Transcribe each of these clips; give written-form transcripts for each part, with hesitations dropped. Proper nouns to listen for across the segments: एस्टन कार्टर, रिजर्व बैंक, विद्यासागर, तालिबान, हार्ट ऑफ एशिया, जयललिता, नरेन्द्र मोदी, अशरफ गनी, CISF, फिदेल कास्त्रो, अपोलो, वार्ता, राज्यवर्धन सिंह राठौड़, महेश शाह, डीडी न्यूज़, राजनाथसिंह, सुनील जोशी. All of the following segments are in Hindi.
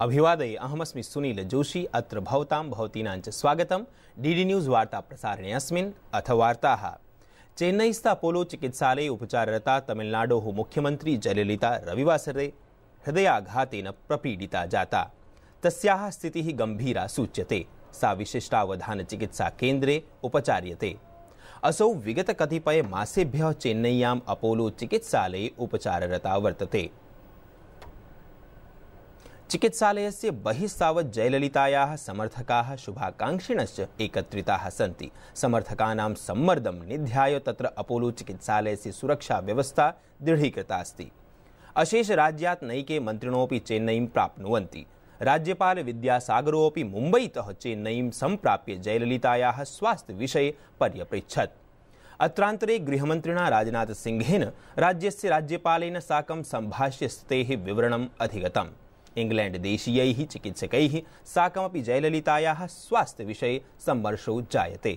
अभिवादये अहमस्मि सुनील जोशी अत्र भवतां भवतीनां च स्वागतं डीडी न्यूज़ वार्ता प्रसारणे अस्मिन् अथ वार्ताः। चेन्नईस्थ अपोलो चिकित्सालये उपचाररता तमिलनाडोः मुख्यमंत्री जयललिता रविवासरे हृदयाघातेन प्रपीडिता जाता। तस्याः स्थितिः गंभीरा सूच्यते। सा विशिष्टावधान चिकित्सा केन्द्रे उपचार्यते। असौ विगत कतिपय मासेभ्यः चेन्नय्यां अपोलो चिकित्सालये उपचाररता वर्तते। चिकित्सालयस्य बहिस्तावत् जयललितायाः समर्थकाः शुभाकांक्षिणश्च एकत्रिताः सन्ति। समर्थकानां सम्मर्दं निध्याय तत्र अपोलो चिकित्सालयस्य सुरक्षा व्यवस्था दृढीकृता अस्ति। अशेष राज्यात् नैके मन्त्रिणोऽपि चेन्नईं प्राप्नुवन्ति। राज्यपाल विद्यासागरोऽपि मुम्बईतः चेन्नईं सम्प्राप्य जयललितायाः स्वास्थ्यविषये पर्यपृच्छत्। अत्रांतरे गृहमन्त्रिणा राजनाथसिंहेन राज्यस्य राज्यपालेन साकं सम्भाष्य स्थितेः विवरणम् अधिगतम्। इंग्लैंड देशीयैः चिकित्सकैः साकमपि जयललितायाः स्वास्थ्य विषये सम्मर्शो जायते।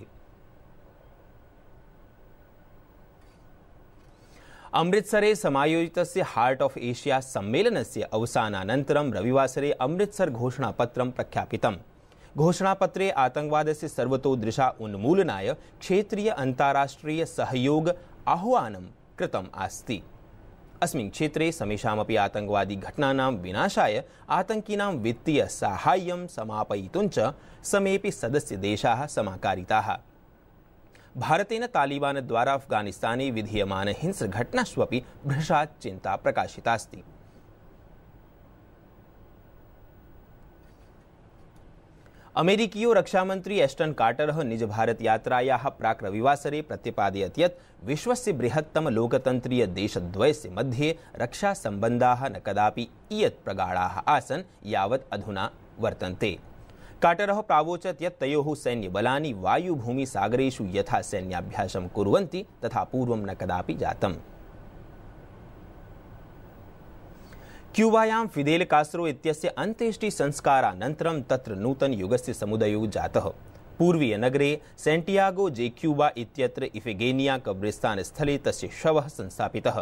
अमृतसरे समायोजितस्य हार्ट ऑफ एशिया सम्मेलनस्य अवसानानन्तरं रविवासरे अमृतसर घोषणापत्रं प्रख्यापितम्। घोषणापत्रे आतंकवादस्य सर्वतोदृशा उन्मूलनाय क्षेत्रीय अन्ताराष्ट्रीय सहयोग आह्वानं कृतम् अस्ति। अस्मिन् क्षेत्रे समेषामपि आतंकवादी घटनानां विनाशाय आतंकिनां वित्तीय साहाय्यं समापयितुं च समेऽपि सदस्यदेशाः समाकारिताः। भारतेन तालिबान द्वारा अफगानिस्ताने विधीयमान हिंस्रघटनासु अपि भृशात् चिन्ता प्रकाशिता अस्ति। अमेरिकीयो रक्षामंत्री एस्टन कार्टरः निज भारत यात्रायाः प्राक् रविवासरे प्रत्यपादयत् यत् विश्वस्य बृहत्तम लोकतन्त्रीय देशद्वयस्य मध्ये रक्षासम्बन्धाः न कदापि इयत् प्रगाढाः आसन् यावत् अधुना वर्तन्ते। कार्टरः प्रावोचत् यत् तयोः सैन्यबलानि वायुभूमिसागरेषु यथा सैन्याभ्यासं कुर्वन्ति तथा पूर्वं न कदापि जातम्। क्यूबायां फिदेल कास्त्रो इत्यस्य अंत्येष्टि संस्कारानन्तरं तत्र नूतन युगस्य समुदयो जातः। पूर्वीय नगरे सेंटियागो जे क्यूबा इत्यत्र इफिगेनिया कब्रिस्तान स्थले तस्य शवः संस्थापितः।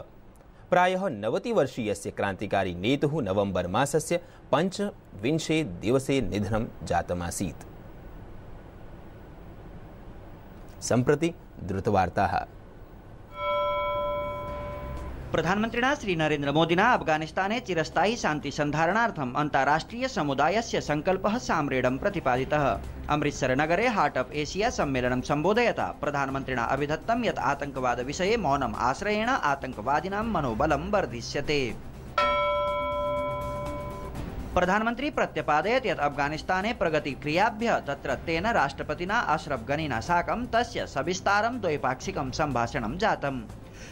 प्रायः 90 वर्षीयस्य क्रांतिकारी नेतुः नवंबर मासस्य 25 दिवसे निधनं जातमासीत्। सम्प्रति द्रुतवार्ताः। प्रधानमन्त्रिणा श्री नरेन्द्र मोदिना अफगानिस्ताने चिरस्थायी शान्ति सन्धारणार्थम् अन्ताराष्ट्रीय समुदायस्य संकल्पः साम्रेडं प्रतिपादितः। अमृतसर नगरे हार्ट ऑफ एशिया सम्मेलनं सम्बोधयता प्रधानमन्त्रिणा अभिधत्तं यत् आतंकवाद विषये मौनम् आश्रयेण आतंकवादिनां मनोबलं वर्धिष्यते। प्रधानमंत्री प्रत्यपादयत् यत् अफगानिस्ताने प्रगतिक्रियाभ्यः तत्र तेन राष्ट्रपतिना अशरफ गनिना साकं तस्य सविस्तारं द्वैपाक्षिकं सम्भाषणं जातम्।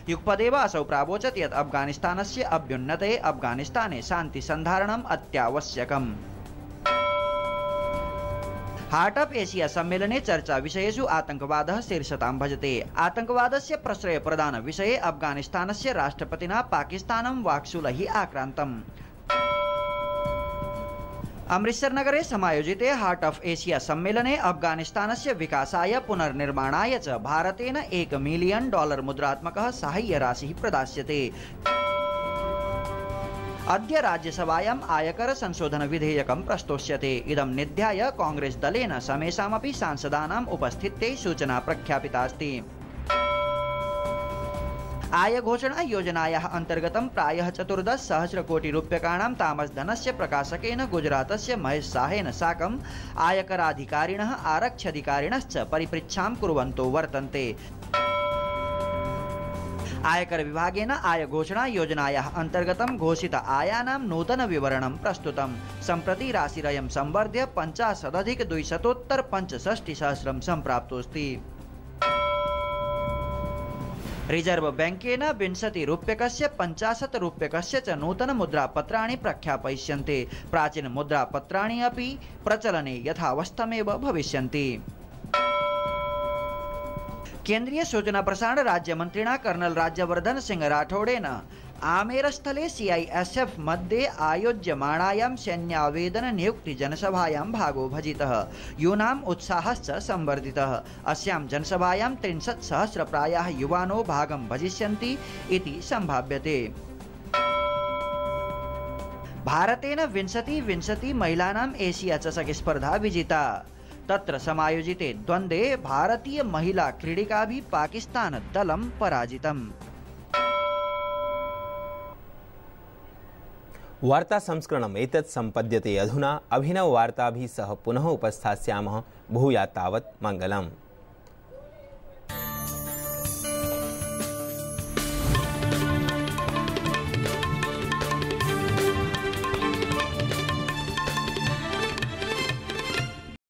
युगपदेव असौ प्रावोचत् यत् अफगानिस्तानस्य अभ्युन्नतये अफगानिस्ताने शान्तिसन्धारणम् अत्यावश्यकम्। हार्ट ऑफ एशिया सम्मेलने चर्चा विषयेषु आतंकवादः शीर्षतां भजते। आतंकवादस्य प्रश्रयप्रदानविषये अफगानिस्तानस्य राष्ट्रपतिना पाकिस्तानं वाक्शूलैः आक्रान्तम्। अमृतसर नगरे समायोजिते हार्ट ऑफ एशिया सम्मेलने अफगानिस्तानस्य विकासाय पुनर्निर्माणाय च भारतेन $1 मिलियन मुद्रात्मकः साहाय्यराशिः प्रदास्यते। अद्य राज्यसभायाम् आयकर संशोधन विधेयकं प्रस्तोष्यते। इदं निध्याय कांग्रेस दलेन समेषामपि सांसदानाम् उपस्थित्यै सूचना प्रख्यापिता अस्ति। आय घोषणा योजनायाः अंतर्गतं प्रायः 14,000 कोटि रूप्यकाणां तामसधनस्य प्रकाशकेन गुजरातस्य महेश शाहेन साकं आयकराधिकारिणः आरक्ष्यधिकारिणश्च परिपृच्छां कुर्वन्तो वर्तन्ते। आयकर विभागेन आय घोषणा योजनायाः अंतर्गतं घोषित आयानां नूतन विवरणं प्रस्तुतं। सम्प्रति राशिरयं संवर्ध्य 50,265,000 सम्प्राप्तोऽस्ति। रिजर्व बैंकेन 20 रूप्यकस्य 50 रूप्यकस्य च नूतन मुद्रापत्राणि प्रख्यापयिष्यन्ते। प्राचीन मुद्रापत्राणि अपि प्रचलने यथावस्थमेव भविष्यन्ति। केन्द्रीय सूचना प्रसारण राज्यमन्त्रिणा कर्नल राज्यवर्धन सिंह राठौड़ेन आमेरस्थले CISF मध्ये आयोज्यमाणायां सैन्यावेदन नियुक्ति जनसभायां भागो भजितः। यूनाम् उत्साहश्च संवर्धितः। अस्यां जनसभायां 63,000 प्रायाः युवानो भागं भजिष्यन्ति इति सम्भाव्यते। भारतेन विंशति महिलानां एशिया चषक स्पर्धा विजिता। तत्र समायोजिते द्वन्द्वे भारतीय महिला क्रीडिकाभिः पाकिस्तान दलं पराजितम्। वार्ता संस्करणम् एतत् सम्पद्यते अधुना। अभिनव वार्ताभिः सह पुनः उपस्थास्यामः। भूयात् तावत् मङ्गलम्।